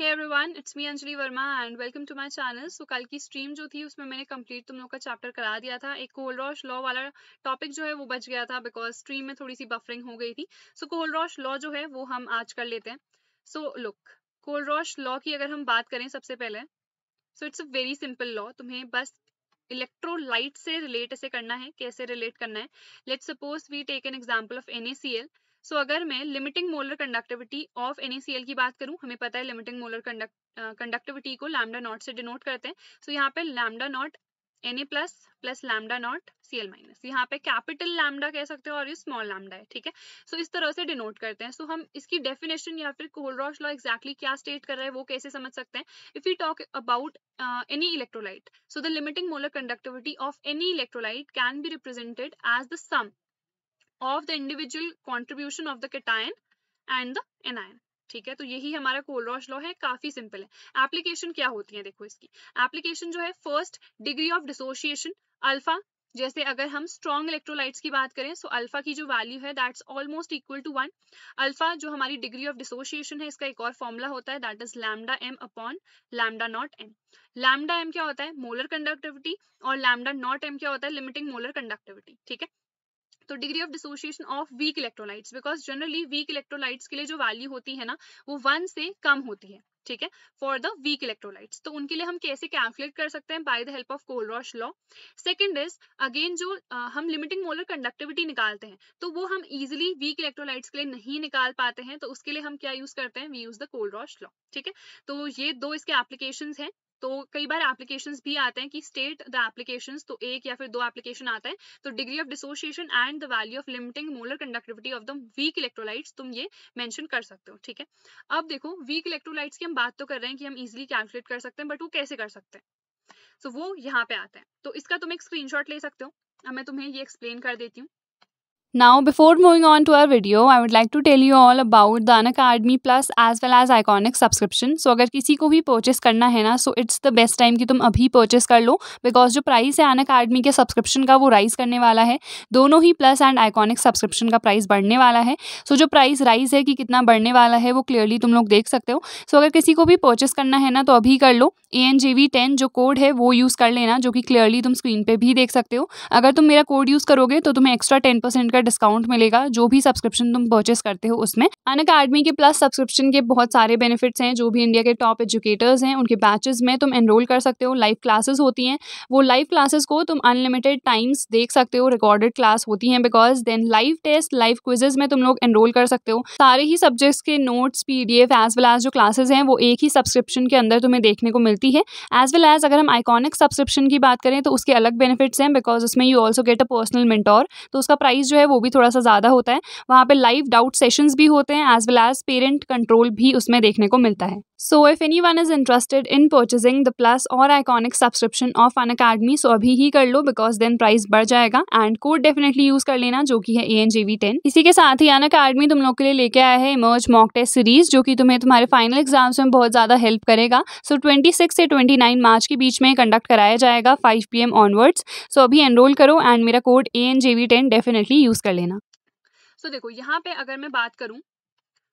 Hey everyone, it's me Anjali Verma and welcome to my channel. So कल की stream जो थी उसमें मैंने कंप्लीट तुम लोग का चैप्टर करा दिया था। एक कोहलरॉश लॉ वाला टॉपिक जो है वो बच गया था बिकॉज स्ट्रीम में थोड़ी सी बफरिंग हो गई थी। सो कोहलरॉश लॉ जो है वो हम आज कर लेते हैं। सो लुक, कोहलरॉश लॉ की अगर हम बात करें सबसे पहले, so it's a very simple law. तुम्हें बस इलेक्ट्रोलाइट से रिलेट ऐसे करना है। कैसे रिलेट करना है? Let's suppose we take an example of NaCl। So अगर मैं limiting molar conductivity of NaCl की बात करूं, हमें पता है लिमिटिंग मोलर कंडक्टिविटी को लैम्डा नॉट से डिनोट करते हैं। सो यहाँ पे lambda not Na plus plus lambda not Cl minus, यहाँ पे कैपिटल लैम्डा कह सकते हो और ये स्मॉल लैम्डा है, ठीक है। सो इस तरह से डिनोट करते हैं। सो हम इसकी डेफिनेशन या फिर कोहलरॉश लॉ एग्जैक्टली क्या स्टेट कर रहा है वो कैसे समझ सकते हैं? If you talk about any electrolyte, so the limiting molar conductivity of any electrolyte can be represented as the sum of the individual contribution of the cation and the anion, ठीक है। तो यही हमारा कोहलरॉश लॉ है, काफी simple है। Application क्या होती है देखो इसकी। एप्लीकेशन जो है first degree of dissociation alpha, जैसे अगर हम स्ट्रॉन्ग इलेक्ट्रोलाइट्स की बात करें, सो अल्फा की जो वैल्यू है that's almost equal to 1। Alpha जो हमारी डिग्री ऑफ डिसोसिएशन है इसका एक और फॉर्मूला होता है that is lambda M upon lambda naught M. Lambda M क्या होता है? मोलर कंडक्टिविटी, और लैम्डा नॉट एम क्या होता है? लिमिटिंग मोलर कंडक्टिविटी, ठीक है। तो degree of dissociation of weak electrolytes, because generally weak electrolytes के लिए जो वैल्यू होती है ना वो 1 से कम होती है, ठीक है, फॉर द वीक इलेक्ट्रोलाइट्स। तो उनके लिए हम कैसे कैलकुलेट कर सकते हैं? By the help of Kohlrausch law. Second is again जो हम लिमिटिंग मोलर कंडक्टिविटी निकालते हैं तो वो हम इजीली वीक इलेक्ट्रोलाइट्स के लिए नहीं निकाल पाते हैं, तो उसके लिए हम क्या यूज करते हैं? We use the Kohlrausch law, ठीक है। तो ये दो इसके एप्लीकेशंस हैं। तो कई बार एप्लीकेशंस भी आते हैं कि स्टेट द एप्लीकेशंस, तो एक या फिर दो एप्लीकेशन आता है। तो degree of dissociation and the value of limiting molar conductivity of the weak electrolytes, तुम ये मेंशन कर सकते हो, ठीक है। अब देखो, वीक इलेक्ट्रोलाइट्स की हम बात तो कर रहे हैं कि हम इजीली कैलकुलेट कर सकते हैं, बट वो कैसे कर सकते हैं? सो वो यहाँ पे आता है। तो इसका तुम एक स्क्रीनशॉट ले सकते हो। अब मैं तुम्हें ये एक्सप्लेन कर देती हूँ। Now, before moving on to our video, I would like to tell you all about the Unacademy Plus as well as Iconic subscription. So, अगर किसी को भी purchase करना है ना, so it's the best time कि तुम अभी purchase कर लो, because जो price है Unacademy के subscription का वो rise करने वाला है। दोनों ही Plus and Iconic subscription का price बढ़ने वाला है। So, जो price rise है कि कितना बढ़ने वाला है वो clearly तुम लोग देख सकते हो। So, अगर किसी को भी purchase करना है ना तो अभी कर लो। ANJV10 जो code है वो use कर लेना, जो कि clearly तुम screen पे भी देख सकते हो। अगर तुम मेरा code use करोगे तो तुम्हें extra 10% का डिस्काउंट मिलेगा जो भी सब्सक्रिप्शन तुम परचेस करते हो उसमें। अनअकैडमी के प्लस सब्सक्रिप्शन के बहुत सारे बेनिफिट्स हैं। जो भी इंडिया के टॉप एजुकेटर्स हैं उनके बैचेस में तुम एनरोल कर सकते हो। लाइव क्लासेस होती हैं, वो लाइव क्लासेस को तुम अनलिमिटेड टाइम्स देख सकते हो। रिकॉर्डेड क्लास होती हैं because then live test, live quizzes में तुम लोग एनरोल कर सकते हो। सारे ही सब्जेक्ट्स के notes, PDF as well as जो क्लासेज हैं वो एक ही सब्सक्रिप्शन के अंदर तुम्हें देखने को मिलती है। एज वेल एज अगर हम आइकॉनिक सब्सक्रिप्शन की बात करें तो उसके अलग बेनिफिट्स हैं बिकॉज उसमें you also get a personal mentor. तो उसका प्राइस जो है वो भी थोड़ा सा ज़्यादा होता है। वहाँ पे लाइव डाउट सेशंस भी होते हैं as well as parent control भी उसमें देखने को मिलता है। So if anyone is interested in purchasing the plus और iconic subscription of Unacademy, so अभी ही कर लो बिकॉज देन प्राइस बढ़ जाएगा। एंड कोड डेफिनेटली यूज कर लेना जो कि है ANJV10। इसी के साथ ही अनअकैडमी तुम लोग के लिए लेके आया है इमर्ज मॉक टेस्ट सीरीज, जो कि तुम्हें तुम्हारे फाइनल एग्जाम्स में बहुत ज्यादा हेल्प करेगा। सो 26 से 29 मार्च के बीच में कंडक्ट कराया जाएगा 5 PM ऑनवर्ड्स। सो अभी एनरोल करो एंड मेरा कोड ANJV10 डेफिनेटली यूज कर लेना। सो देखो यहाँ पे अगर मैं बात करूं,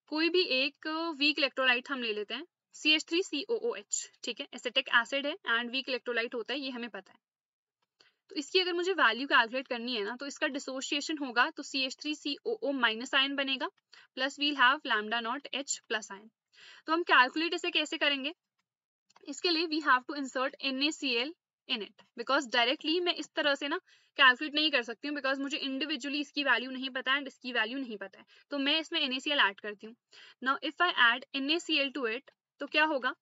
कोई भी एक वीक इलेक्ट्रोलाइट हम ले लेते हैं CH3COOH, ठीक है, एसिटिक एसिड है एंड वीक इलेक्ट्रोलाइट होता है, ये हमें पता है। तो इसकी अगर मुझे वैल्यू कैलकुलेट करनी है ना तो इसका डिसोसिएशन होगा, तो CH3COO माइनस आयन बनेगा plus we'll have lambda naught H plus ion. तो हम कैलकुलेट इसे कैसे करेंगे? इसके लिए we have to insert NaCl in it, because directly मैं इस तरह से ना कैलकुलेट नहीं कर सकती हूँ बिकॉज मुझे इंडिविजुअली इसकी वैल्यू नहीं पता है एंड इसकी वैल्यू नहीं पता है। तो मैं इसमें NaCl ऐड करती हूँ। Now if I add NaCl to it तो क्या होगा?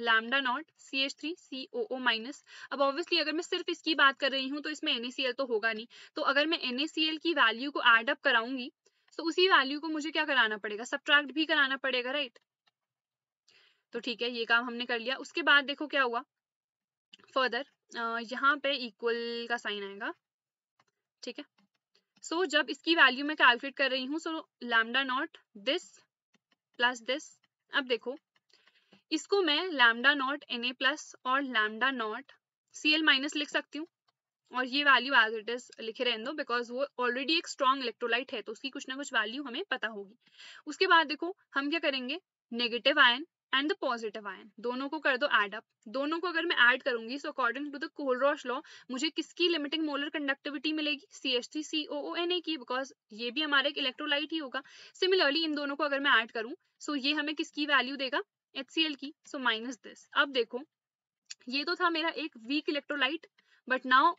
Lambda naught CH3COO minus. अब ऑब्वियसली अगर मैं सिर्फ इसकी बात कर रही हूँ तो इसमें NaCl तो होगा नहीं, तो अगर मैं NaCl की वैल्यू को एड अप कराऊंगी तो उसी वैल्यू को मुझे क्या कराना पड़ेगा? सब्ट्रैक्ट भी कराना पड़ेगा, राइट। तो ठीक है, ये काम हमने कर लिया। उसके बाद देखो क्या हुआ फर्दर, यहाँ पे इक्वल का साइन आएगा, ठीक है। सो जब इसकी वैल्यू मैं कैलकुलेट कर रही हूँ so lambda not this plus this. अब देखो इसको मैं लैम्डा नॉट Na प्लस और लैम्डा नॉट Cl माइनस लिख सकती हूँ, और ये वैल्यू एज इट इज लिखे रहने दो बिकॉज वो ऑलरेडी एक स्ट्रॉन्ग इलेक्ट्रोलाइट है तो उसकी कुछ ना कुछ वैल्यू हमें पता होगी। उसके बाद देखो हम क्या करेंगे, negative ion and the positive ion, दोनों को कर दो ऐड अप। दोनों को अगर मैं ऐड करूंगी so according to the Kohlrausch law मुझे किसकी लिमिटिंग मोलर कंडक्टिविटी मिलेगी, CH3COONA की, बिकॉज ये भी हमारा एक इलेक्ट्रोलाइट ही होगा। सिमिलरली इन दोनों को अगर मैं ऐड करूं सो ये हमें किसकी वैल्यू देगा, HCl की, सो माइनस दिस। अब देखो ये तो था मेरा एक वीक इलेक्ट्रोलाइट, बट नाउ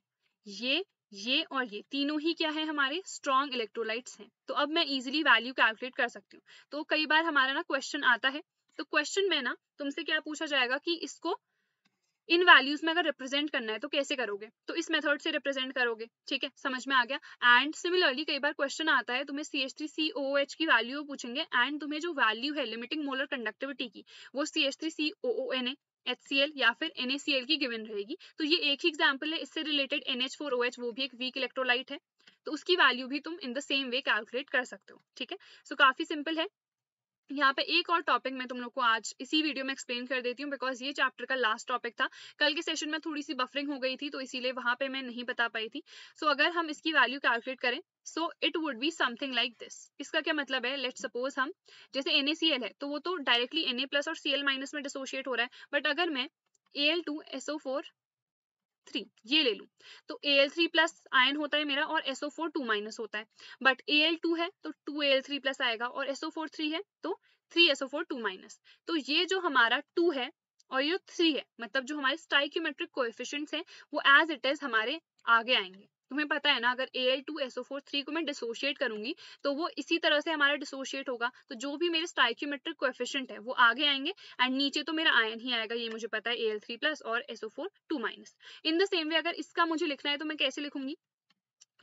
ये और ये तीनों ही क्या है, हमारे स्ट्रॉन्ग इलेक्ट्रोलाइट्स हैं। तो अब मैं इजिली वैल्यू कैलकुलेट कर सकती हूँ। तो कई बार हमारा ना क्वेश्चन आता है, तो क्वेश्चन में ना तुमसे क्या पूछा जाएगा कि इसको इन वैल्यूज में अगर रिप्रेजेंट करना है तो कैसे करोगे, तो इस मेथड से रिप्रेजेंट करोगे, ठीक है, समझ में आ गया। एंड सिमिलरली कई बार क्वेश्चन आता है तुम्हें CH3COOH की वैल्यू पूछेंगे एंड तुम्हें जो वैल्यू है लिमिटिंग मोलर कंडक्टिविटी की वो CH3COONA, HCl या फिर NaCl की गिवन रहेगी। तो ये एक ही एग्जाम्पल है, इससे रिलेटेड NH4OH वो भी एक वीक इलेक्ट्रोलाइट है, तो उसकी वैल्यू भी तुम in the same way calculate कर सकते हो, ठीक है। सो काफी सिंपल है। यहाँ पे एक और टॉपिक मैं तुम लोग को आज इसी वीडियो में एक्सप्लेन कर देती हूँ, बिकॉज ये चैप्टर का लास्ट टॉपिक था। कल के सेशन में थोड़ी सी बफरिंग हो गई थी तो इसीलिए वहां पे मैं नहीं बता पाई थी। सो अगर हम इसकी वैल्यू कैलकुलेट करें so it would be something like this. इसका क्या मतलब है, लेट सपोज हम जैसे NaCl है तो वो तो डायरेक्टली Na+ और Cl- में डिसोशिएट हो रहा है, बट अगर मैं Al2SO4 3 ये ले लूं तो Al3+ आयन होता है मेरा और SO4 2- होता है, बट Al2 है तो 2Al3+ आएगा और SO4 3 है तो 3SO4 2-। तो ये जो हमारा 2 है और ये 3 है, मतलब जो हमारे स्टाइक्योमेट्रिक कोएफिशिएंट्स हैं वो एज इट इज हमारे आगे आएंगे। तुम्हें पता है ना अगर Al2SO4 3 को मैं डिसोशिएट करूंगी तो वो इसी तरह से हमारा डिसोशिएट होगा, तो जो भी मेरे स्टाइक्योमेट्रिक कोएफिशिएंट है वो आगे आएंगे एंड नीचे तो मेरा आयन ही आएगा, ये मुझे पता है Al3+ और SO4 2-। In the same way अगर इसका मुझे लिखना है तो मैं कैसे लिखूंगी,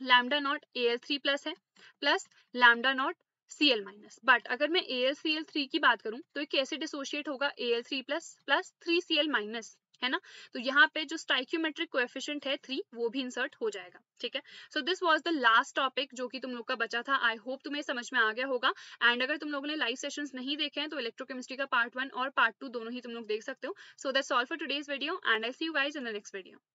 लैम्डा नॉट Al3+ है plus lambda not Cl-। But अगर मैं AlCl3 की बात करूं तो ये कैसे डिसोशिएट होगा, Al3+ प्लस 3Cl-, है ना। तो यहाँ पे जो स्टाइक्योमेट्रिक कोएफिशिएंट है 3 वो भी इंसर्ट हो जाएगा, ठीक है। So this was the last topic जो कि तुम लोग का बचा था। आई होप तुम्हें समझ में आ गया होगा। एंड अगर तुम लोगों ने लाइव सेशंस नहीं देखे हैं तो इलेक्ट्रोकेमिस्ट्री का पार्ट 1 और पार्ट 2 दोनों ही तुम लोग देख सकते हो। So that's all for today's video and I see you guys in the next video.